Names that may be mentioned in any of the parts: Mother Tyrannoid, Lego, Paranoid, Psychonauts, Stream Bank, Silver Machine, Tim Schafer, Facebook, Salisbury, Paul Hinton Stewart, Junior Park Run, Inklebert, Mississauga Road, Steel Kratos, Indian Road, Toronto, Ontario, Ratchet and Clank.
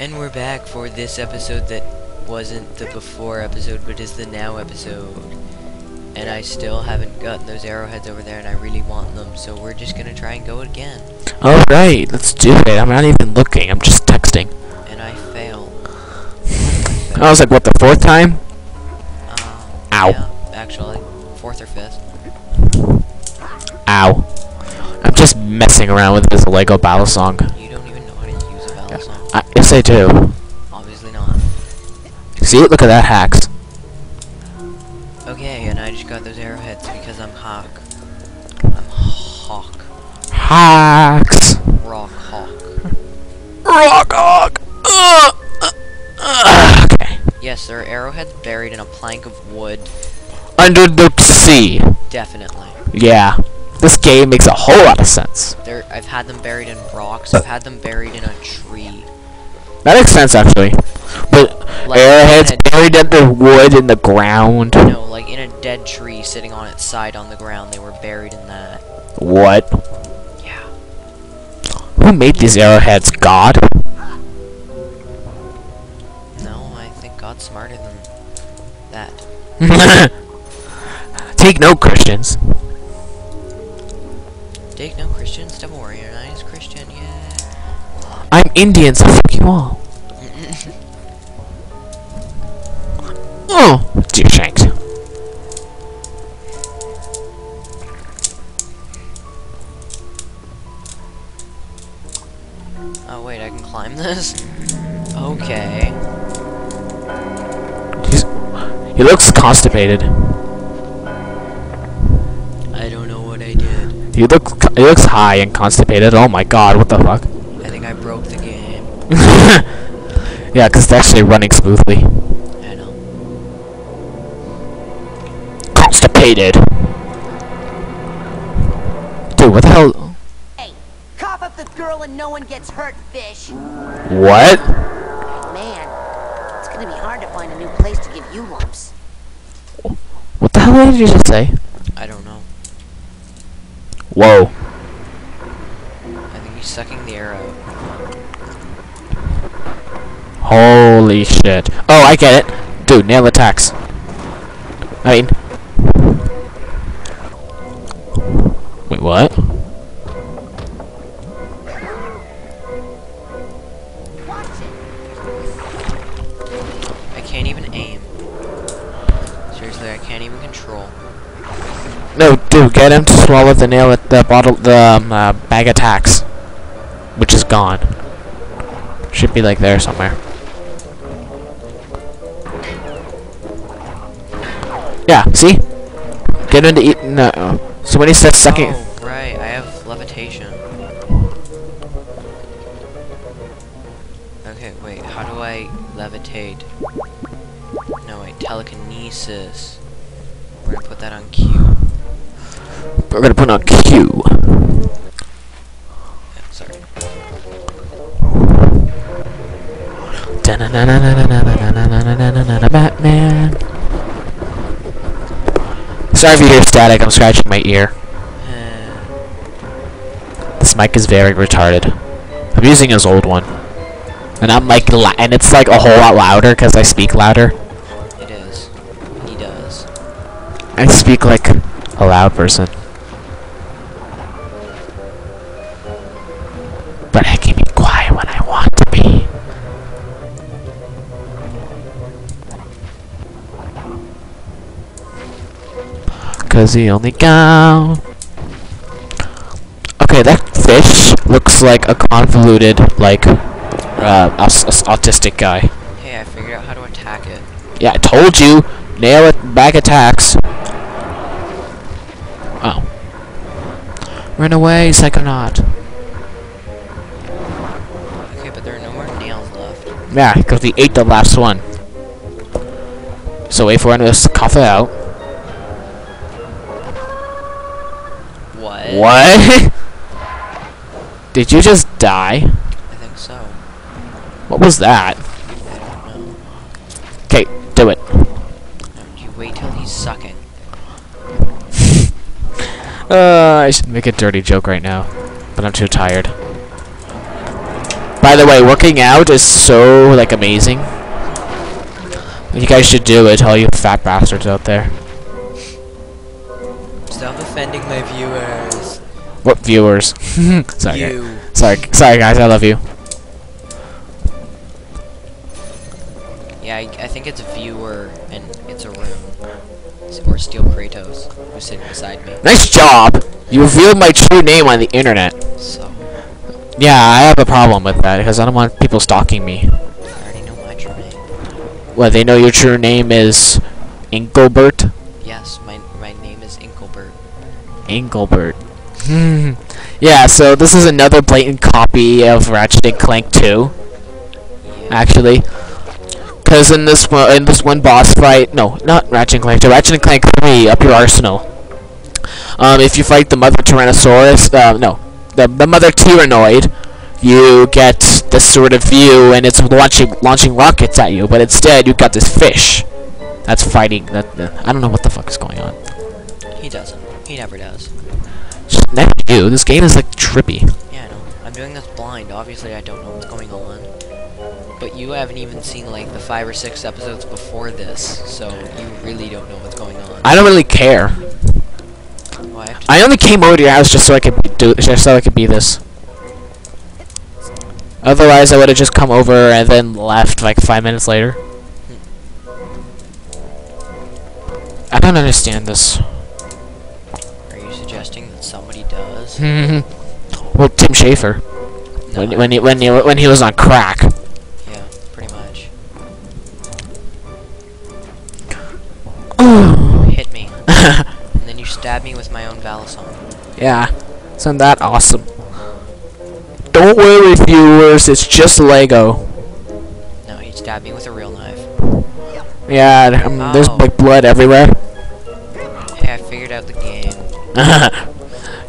And we're back for this episode that wasn't the before episode, but is the now episode. And I still haven't gotten those arrowheads over there, and I really want them, so we're just gonna try and go again. Alright, let's do it. I'm not even looking, I'm just texting. And I failed. I was like, what, the fourth time? Ow. Yeah, actually, fourth or fifth. Ow. I'm just messing around with this Lego battle song. Yes, I do. Obviously not. See, look at that, hacks. Okay, and I just got those arrowheads because I'm Hawk. I'm Hawk. Hawks. Rock Hawk. Rock Hawk. Okay. Yes, there are arrowheads buried in a plank of wood. Under the sea. Definitely. Yeah. This game makes a whole lot of sense. I've had them buried in rocks. I've had them buried in a tree. That makes sense, actually. But like arrowheads buried under wood in the ground. No, like in a dead tree sitting on its side on the ground. They were buried in that. What? Yeah. Who made these arrowheads? God? No, I think God's smarter than that. Take no Christians. Take no Christians, to warrior, and I is Christian, yeah. I'm Indian, so fuck you all. Oh, dear shanks. Oh wait, I can climb this? Okay. He looks constipated. It looks high and constipated. Oh my god, what the fuck? I think I broke the game. Yeah, because it's actually running smoothly. I know. Constipated. Dude, what the hell? Hey, cough up the girl and no one gets hurt, fish. What? Man, it's gonna be hard to find a new place to give you lumps. What the hell did you just say? I don't know. Whoa. I think he's sucking the arrow. Holy shit. Oh, I get it. Dude, nail attacks. I mean... Wait, what? I can't even aim. Seriously, I can't even control. No, dude, get him to swallow the nail at the bottle, the bag attacks, which is gone. Should be like there somewhere. Yeah, see? Get him to eat. No. So when he starts sucking. Oh, right. I have levitation. Okay, wait. How do I levitate? No, wait. Telekinesis. We're gonna put that on Q. We're gonna put on Q. Yeah, sorry. Batman. Sorry if you hear static. I'm scratching my ear. This mic is very retarded. I'm using his old one, and I'm like, and it's like a whole lot louder because I speak louder. It is. He does. I speak like a loud person. But I can be quiet when I want to be. Cause he only got... Okay, that fish looks like a convoluted, like, autistic guy. Hey, I figured out how to attack it. Yeah, I told you! Nail it, back attacks. Oh. Run away, Psychonaut. Yeah, because he ate the last one. So wait for him to cough it out. What? What? Did you just die? I think so. What was that? I don't know. Okay, do it. You wait till he's sucking. I should make a dirty joke right now, but I'm too tired. By the way, working out is so, like, amazing. You guys should do it, all you fat bastards out there. Stop offending my viewers. What viewers? Sorry, you. Sorry, guys, I love you. Yeah, I think it's a viewer, and it's a room. Or Steel Kratos, who's sitting beside me. Nice job! You revealed my true name on the internet. So. Yeah, I have a problem with that, because I don't want people stalking me. I already know my true name. Well, they know your true name is... Inklebert? Yes, my name is Inklebert. Inklebert. Yeah, so this is another blatant copy of Ratchet and Clank 2. Yeah. Actually. Because in this one boss fight, no, not Ratchet and Clank 2, Ratchet and Clank 3, up your arsenal. If you fight the Mother Tyrannosaurus, the Mother Tyrannoid, you get this sort of view, and it's launching rockets at you. But instead, you've got this fish that's fighting. I don't know what the fuck is going on. He doesn't. He never does. Just never do. This game is like trippy. Yeah, I know. I'm doing this blind. Obviously, I don't know what's going on. But you haven't even seen, like, the 5 or 6 episodes before this, so you really don't know what's going on. I don't really care. Well, I only came over to your house just so I could do this. Otherwise, I would have just come over and then left like 5 minutes later. I don't understand this. Are you suggesting that somebody does? Well, Tim Schafer, no. when he was on crack. Hit me. And then you stab me with my own Valison. Yeah. Isn't that awesome? Don't worry, viewers, it's just Lego. No, he stabbed me with a real knife. Yeah, oh. There's like blood everywhere. Hey, I figured out the game.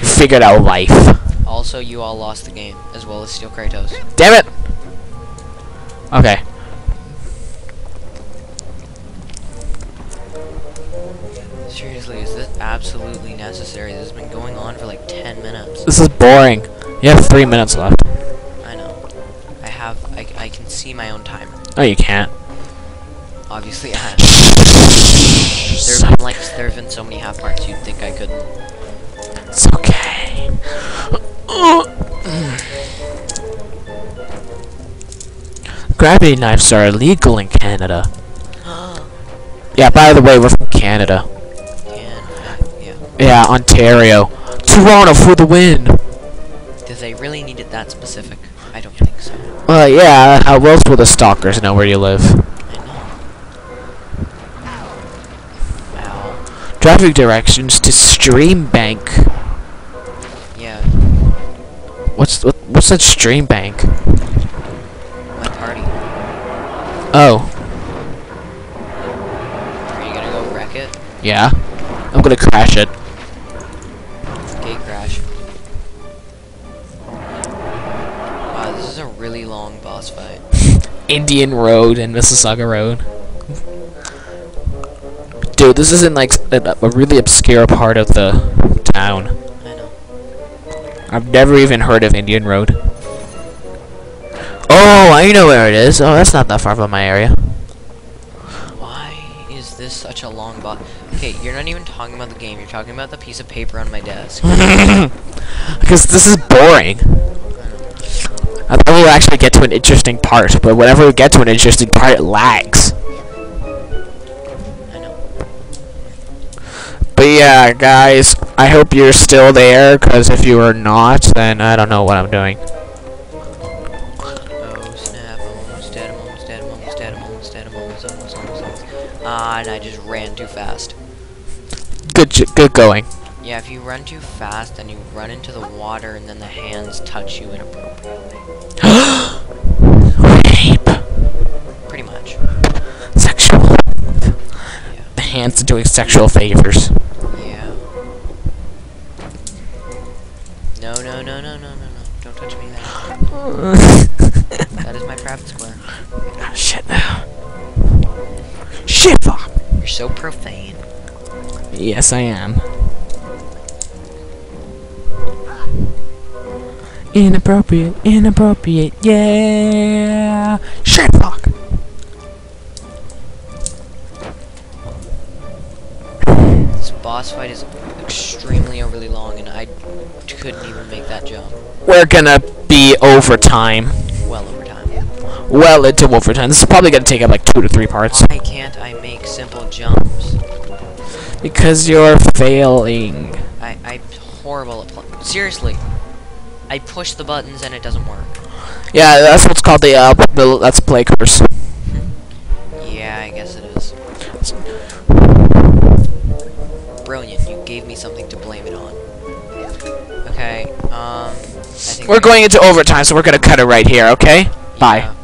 You figured out life. Also, you all lost the game, as well as Steel Kratos. Damn it! Okay. Seriously, is this absolutely necessary? This has been going on for like 10 minutes. This is boring. You have 3 minutes left. I know. I can see my own timer. Oh, you can't. Obviously, I have. There have been so many half parts you'd think I couldn't. It's okay. Gravity knives are illegal in Canada. Yeah, by the way, we're from Canada. Yeah, Ontario. Toronto for the win! Did they really need it that specific? I don't think so. Well, yeah, how else will the stalkers know where you live? I know. Ow. Traffic directions to Stream Bank. Yeah. What's that Stream Bank? My party. Oh. Are you gonna go wreck it? Yeah. I'm gonna crash it. Really long boss fight. Indian Road and Mississauga Road. Dude, this is in like a really obscure part of the town. I know. I've never even heard of Indian Road. Oh, I know where it is. Oh, that's not that far from my area. Why is this such a long boss? Okay, you're not even talking about the game. You're talking about the piece of paper on my desk. Because this is boring. I thought we would actually get to an interesting part, but whenever we get to an interesting part, it lags. I know. But yeah, guys, I hope you're still there, because if you are not, then I don't know what I'm doing. Oh snap, I'm almost dead, I'm almost dead, I'm almost dead, I'm almost dead, I'm almost. Ah, and I just ran too fast. Good going. Yeah, if you run too fast, then you run into the water, and then the hands touch you inappropriately. Rape. Pretty much. Sexual. Yeah. The hands are doing sexual favors. Yeah. No, no, no, no, no, no, no! Don't touch me. That is my private square. Oh, shit now. Shit, fuck. You're so profane. Yes, I am. Inappropriate, inappropriate, yeah! Shit, fuck! This boss fight is extremely overly long and I couldn't even make that jump. We're gonna be overtime. Well overtime. Yeah. Well into overtime. This is probably gonna take up like 2 to 3 parts. Why can't I make simple jumps? Because you're failing. I'm horrible at playing. Seriously. I push the buttons and it doesn't work. Yeah, that's what's called the Let's Play curse. Yeah, I guess it is. Brilliant, you gave me something to blame it on. Okay, I think we're going into overtime, so we're gonna cut it right here, okay? Yeah. Bye.